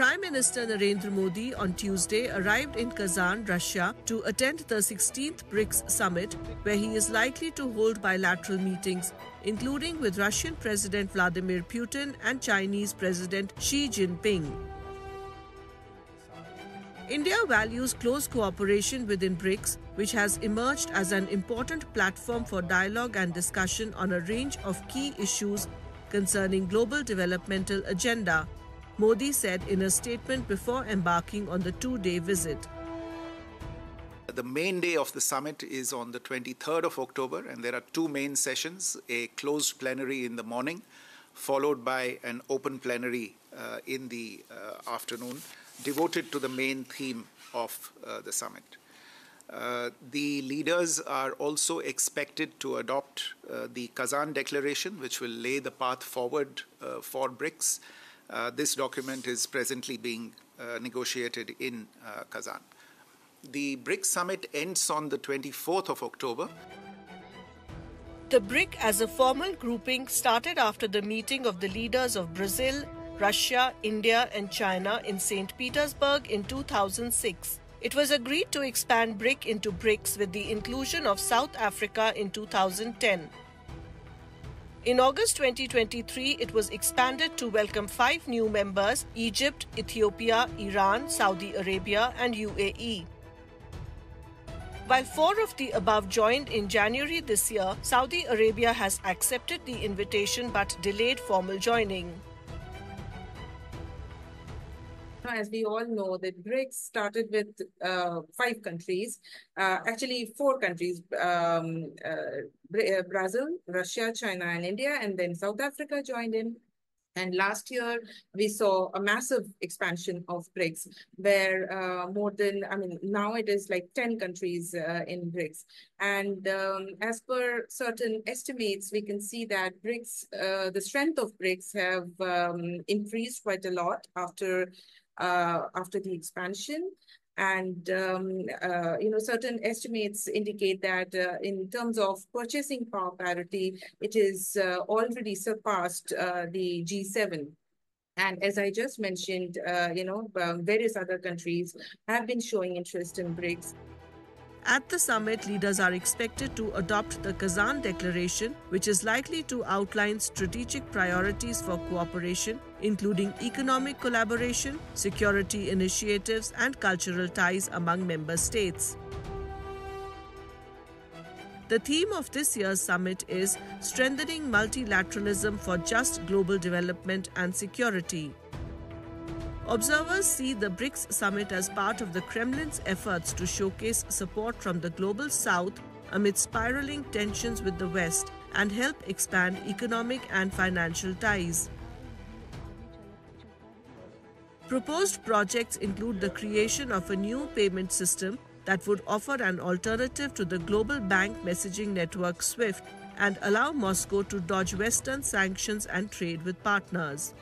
Prime Minister Narendra Modi on Tuesday arrived in Kazan, Russia, to attend the 16th BRICS summit, where he is likely to hold bilateral meetings, including with Russian President Vladimir Putin and Chinese President Xi Jinping. India values close cooperation within BRICS, which has emerged as an important platform for dialogue and discussion on a range of key issues concerning global developmental agenda, Modi said in a statement before embarking on the two-day visit. The main day of the summit is on the 23rd of October, and there are two main sessions, a closed plenary in the morning, followed by an open plenary in the afternoon, devoted to the main theme of the summit. The leaders are also expected to adopt the Kazan Declaration, which will lay the path forward for BRICS. This document is presently being negotiated in Kazan. The BRICS summit ends on the 24th of October. The BRIC as a formal grouping started after the meeting of the leaders of Brazil, Russia, India and China in St. Petersburg in 2006. It was agreed to expand BRIC into BRICS with the inclusion of South Africa in 2010. In August 2023, it was expanded to welcome 5 new members: Egypt, Ethiopia, Iran, Saudi Arabia and UAE. While 4 of the above joined in January this year, Saudi Arabia has accepted the invitation but delayed formal joining. As we all know, the BRICS started with 5 countries, actually 4 countries, Brazil, Russia, China and India, and then South Africa joined in. And last year, we saw a massive expansion of BRICS, where now it is like 10 countries in BRICS. And as per certain estimates, we can see that BRICS, the strength of BRICS have increased quite a lot after the expansion. And, certain estimates indicate that in terms of purchasing power parity, it is already surpassed the G7. And as I just mentioned, various other countries have been showing interest in BRICS. At the summit, leaders are expected to adopt the Kazan Declaration, which is likely to outline strategic priorities for cooperation, including economic collaboration, security initiatives, and cultural ties among member states. The theme of this year's summit is Strengthening Multilateralism for Just Global Development and Security. Observers see the BRICS summit as part of the Kremlin's efforts to showcase support from the global south amid spiraling tensions with the West and help expand economic and financial ties. Proposed projects include the creation of a new payment system that would offer an alternative to the global bank messaging network SWIFT and allow Moscow to dodge Western sanctions and trade with partners.